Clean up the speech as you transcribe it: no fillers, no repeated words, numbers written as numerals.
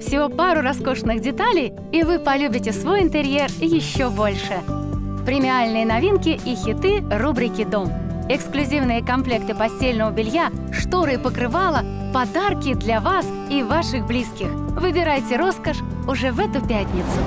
Всего пару роскошных деталей, и вы полюбите свой интерьер еще больше. Премиальные новинки и хиты рубрики «Дом». Эксклюзивные комплекты постельного белья, шторы и покрывала, подарки для вас и ваших близких. Выбирайте роскошь уже в эту пятницу.